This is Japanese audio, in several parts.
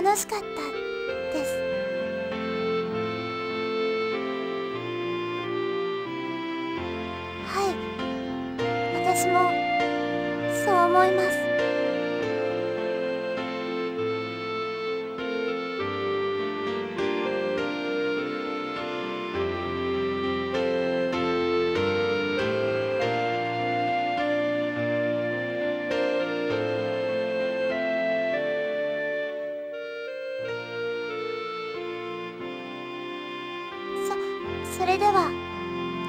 楽しかったです。はい、私もそう思います。それでは、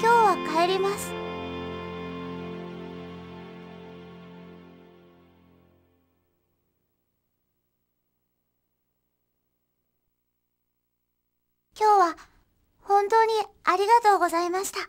今日は帰ります。今日は本当にありがとうございました。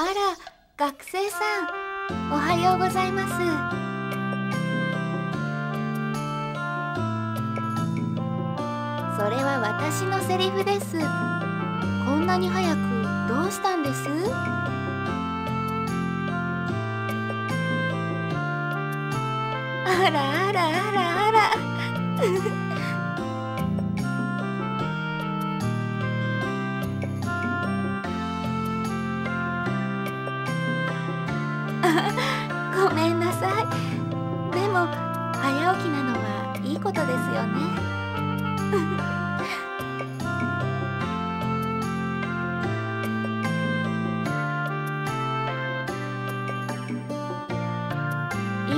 あら、学生さん、おはようございます。それは私のセリフです。こんなに早くどうしたんです？あらあらあらあらごめんなさい。でも早起きなのはいいことですよね。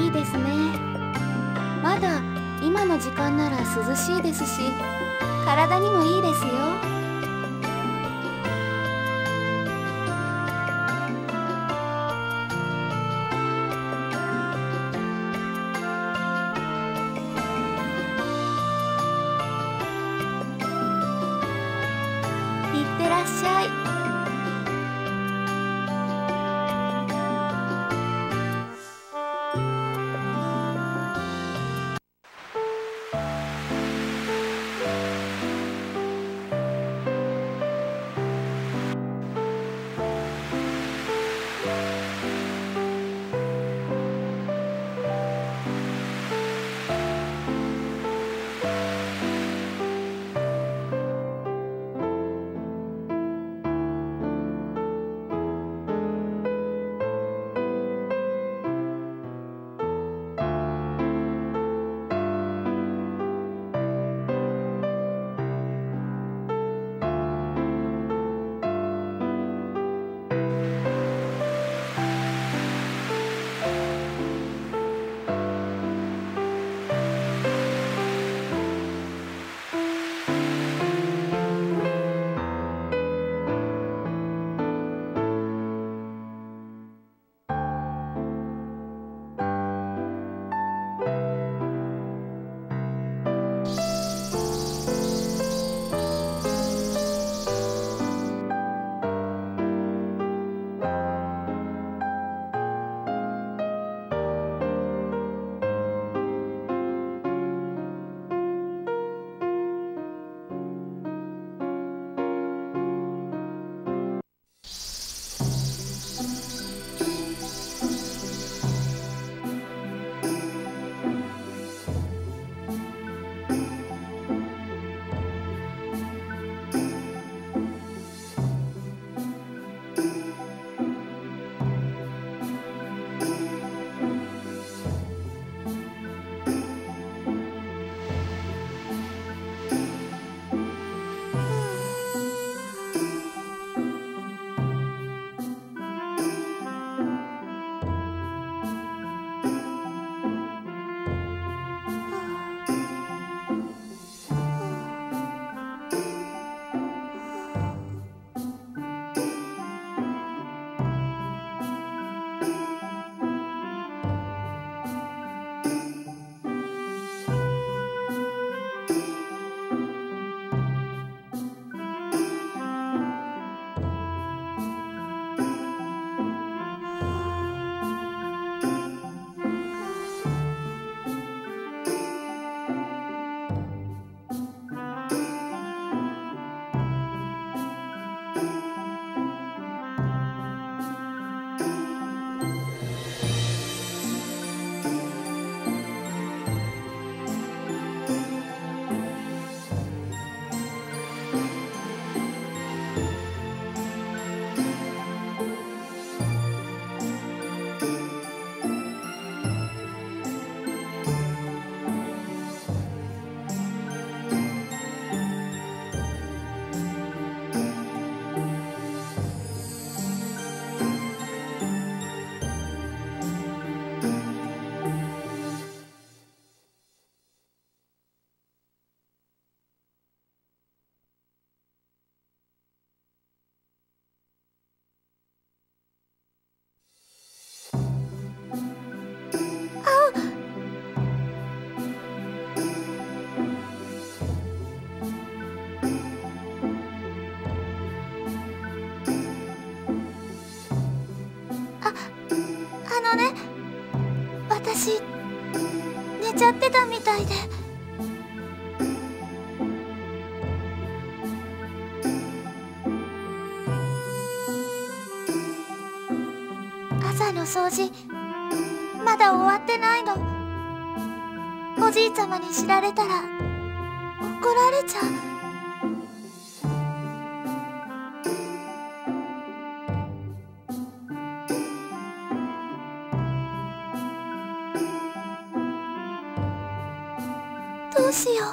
いいですね。まだ今の時間なら涼しいですし、体にもいいですよ。いってらっしゃい。私寝ちゃってたみたいで。朝の掃除まだ終わってないの。おじいちゃまに知られたら怒られちゃう。どうしよう。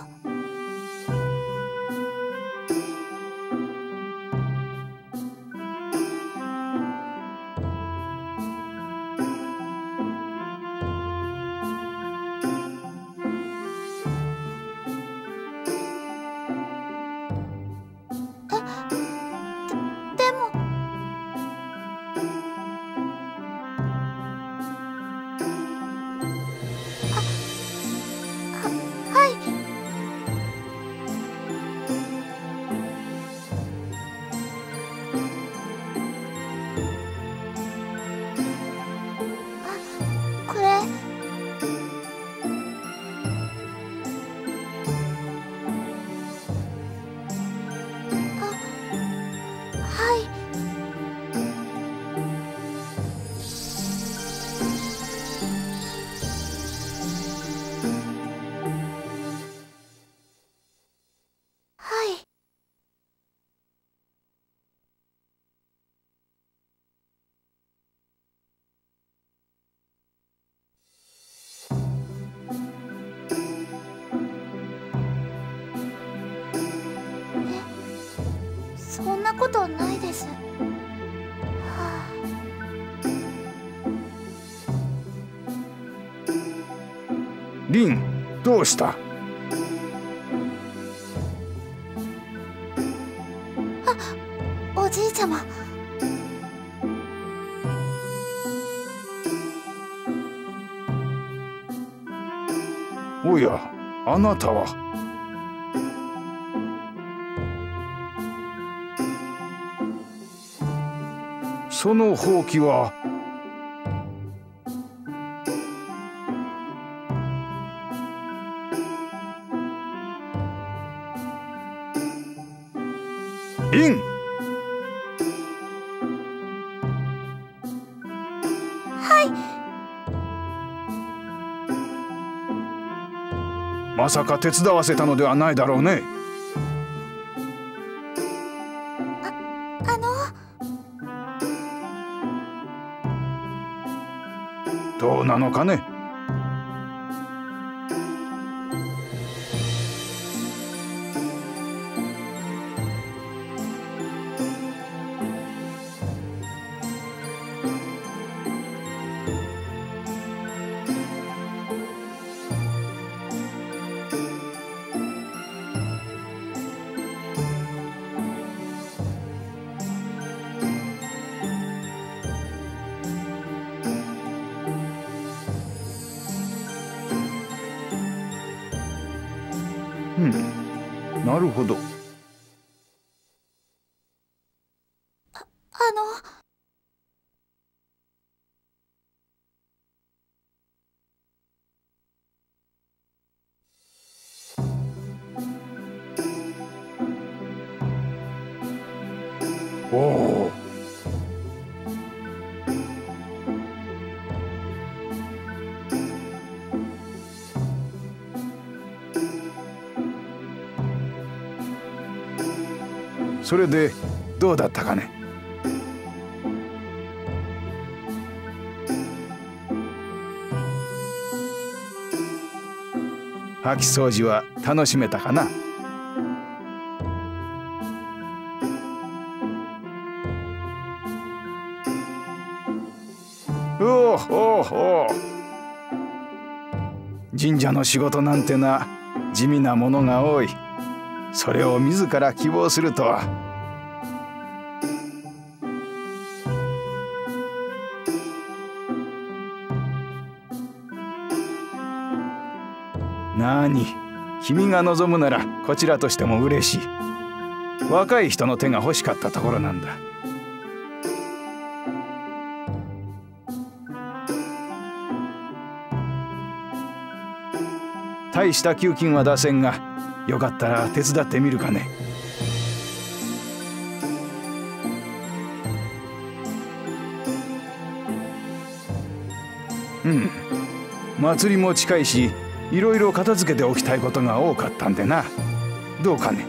そんなことないです。はあ、リン、どうした？あ、おじいちゃま。おや、あなたは。そのほうきはリン。はい。まさか手伝わせたのではないだろうね。どうなのかね。うん、なるほど。おお。それでどうだったかね。掃き掃除は楽しめたかな。おおおお。神社の仕事なんてな地味なものが多い。それを自ら希望するとは。なに、君が望むならこちらとしても嬉しい。若い人の手が欲しかったところなんだ。大した給金は出せんが、よかったら手伝ってみるかね。うん、祭りも近いし、いろいろ片付けておきたいことが多かったんでな。どうかね。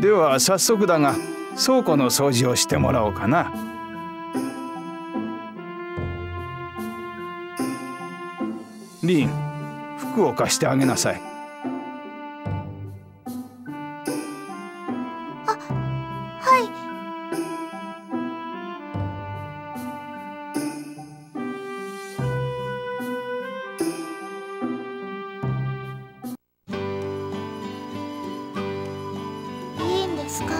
では早速だが倉庫の掃除をしてもらおうかな。リン、服を貸してあげなさい。あ、はい。いいんですか？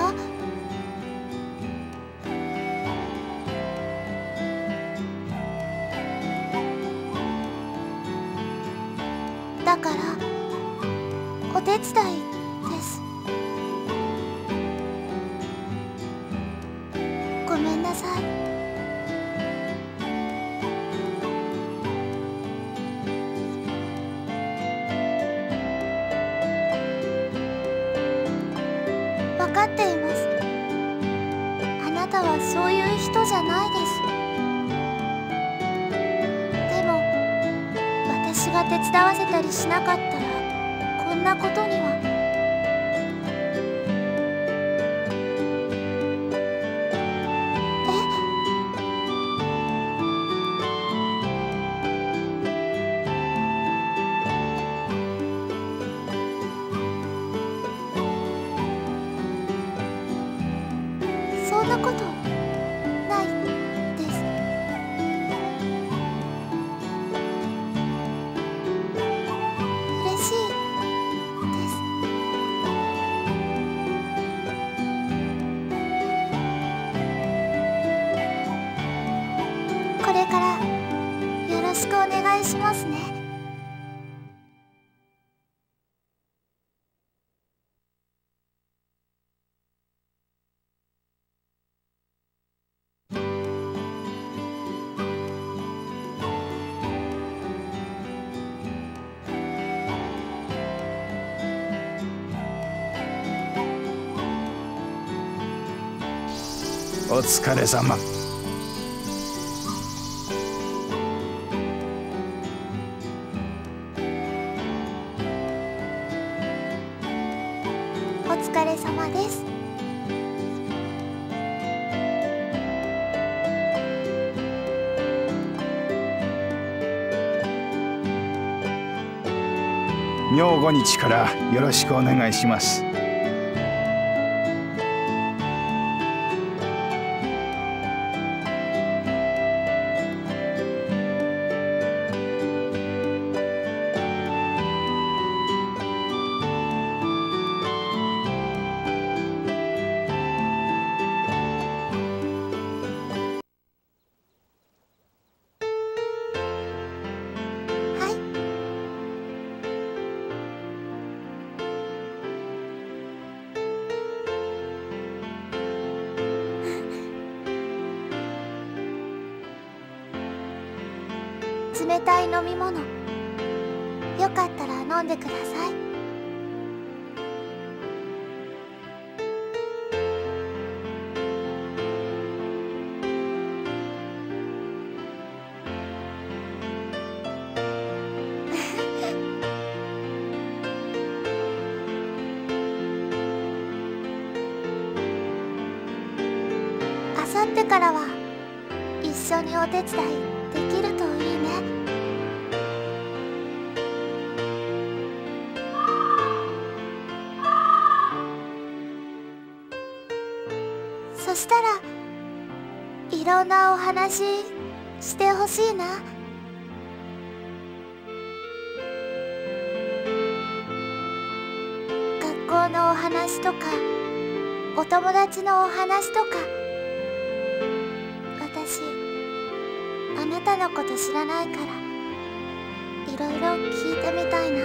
だからお手伝いです。ごめんなさい。分かっています。あなたはそういう人じゃないです。でも私が手伝わせたりしなかったらこんなことには。そんなことないです。嬉しいです。これからよろしくお願いしますね。お疲れ様。お疲れ様です。明後日からよろしくお願いします。冷たい飲み物、よかったら飲んでください。からは一緒にお手伝いできるといいね。そしたらいろんなお話してほしいな。学校のお話とかお友達のお話とか。私あなたのこと知らないからいろいろ聞いてみたいな。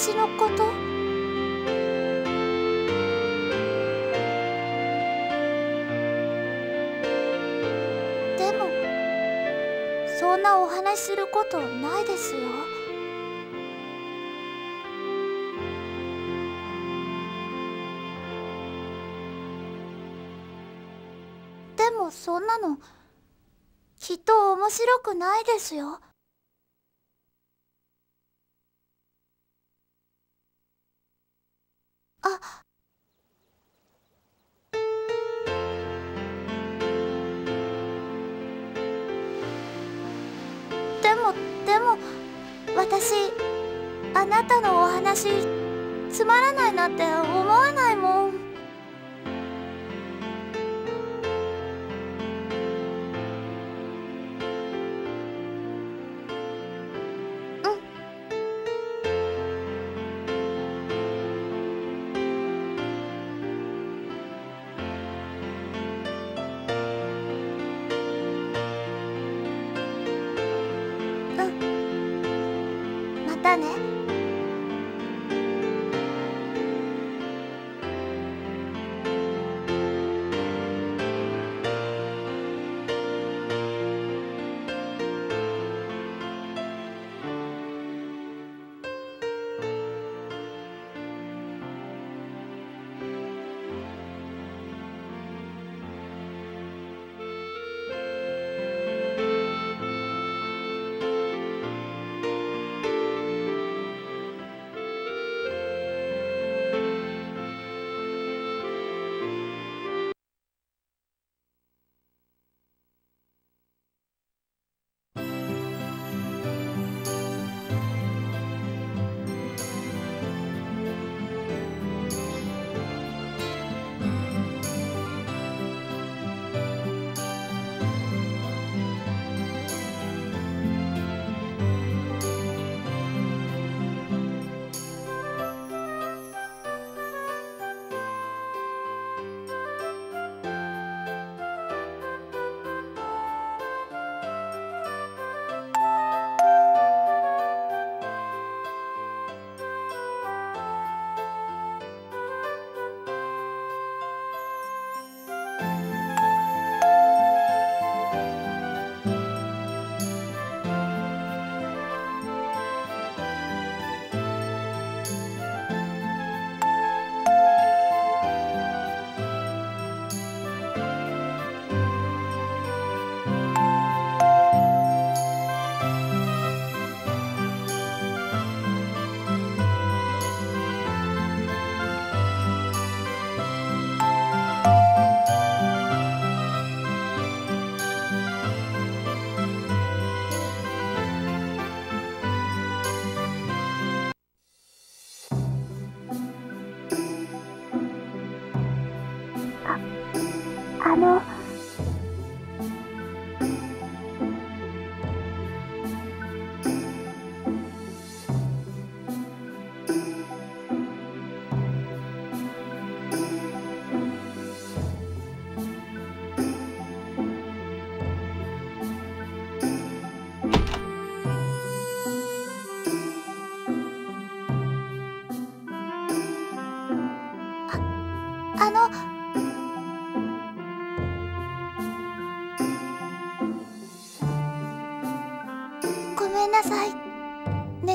私のこと？でもそんなお話することないですよ。でもそんなのきっと面白くないですよ。あ、でも私あなたのお話つまらないなんて思わないもん。だね。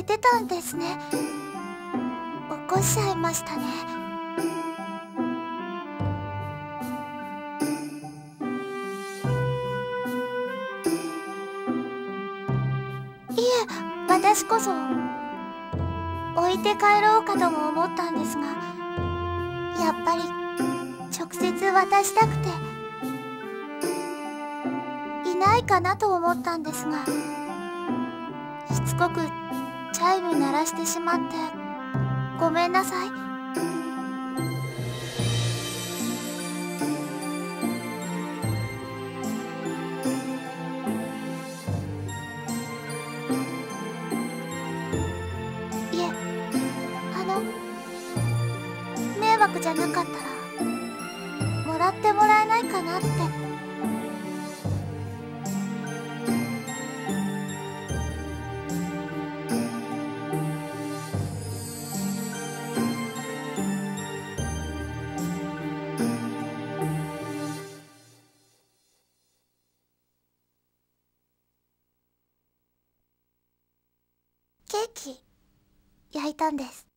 てたんですね。起こしちゃいましたね。いえ、私こそ置いて帰ろうかとも思ったんですが、やっぱり直接渡したくて。ないかなと思ったんですが、しつこくチャイム鳴らしてしまってごめんなさい。いえ、迷惑じゃなかったらもらってもらえないかなって。焼いたんです。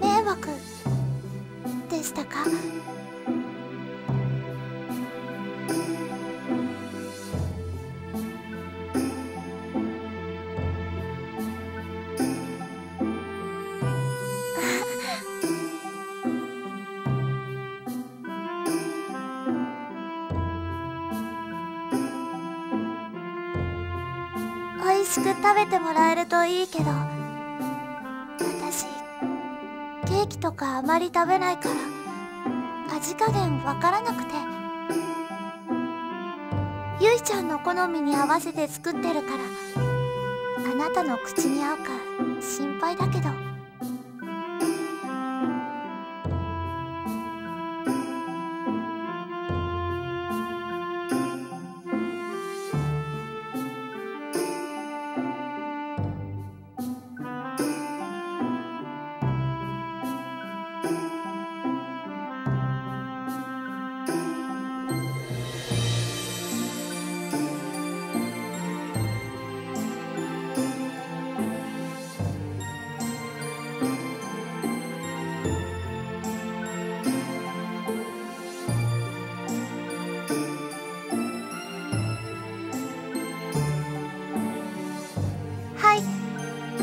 迷惑でしたか？美味しく食べてもらえるといいけど、私ケーキとかあまり食べないから味加減わからなくて、ゆいちゃんの好みに合わせて作ってるから、あなたの口に合うか心配だけど。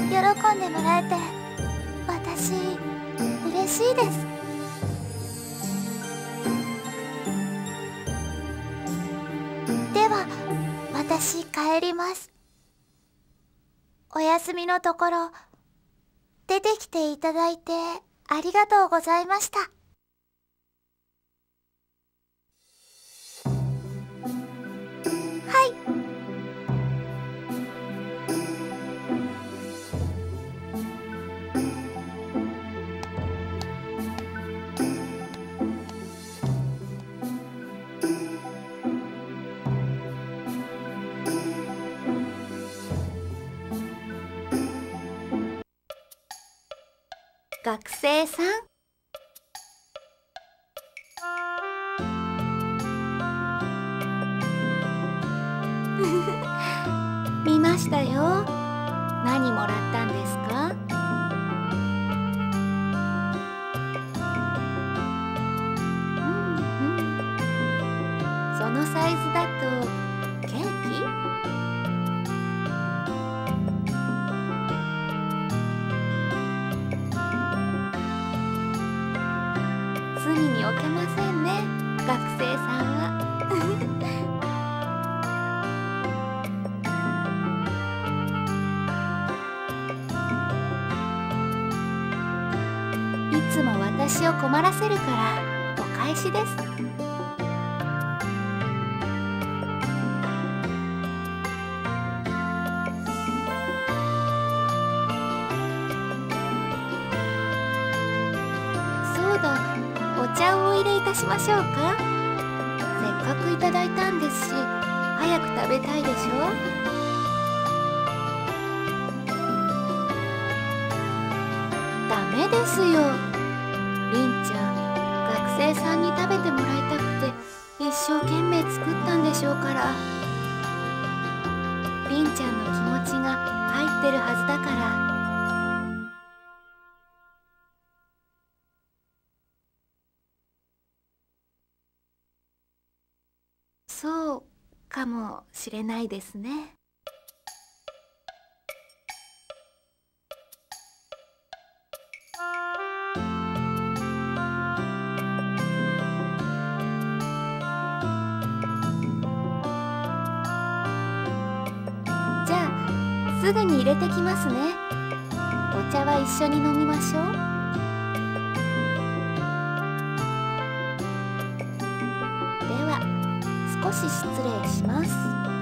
喜んでもらえて私嬉しいです。では私帰ります。お休みのところ出てきていただいてありがとうございました。はい。学生さん、見ましたよ。何もらったんですか？そのサイズだとケーキ？置けませんね、学生さんは。いつも私を困らせるからお返しです。そうだ。お茶をお入れいたしましょうか。せっかくいただいたんですし、早く食べたいでしょう。メですよ。りんちゃん、学生さんに食べてもらいたくて一生懸命作ったんでしょうから。りんちゃんの気持ちが入ってるはずだから。そうかもしれないですね。すぐに入れてきますね。お茶は一緒に飲みましょう。では、少し失礼します。